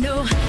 know.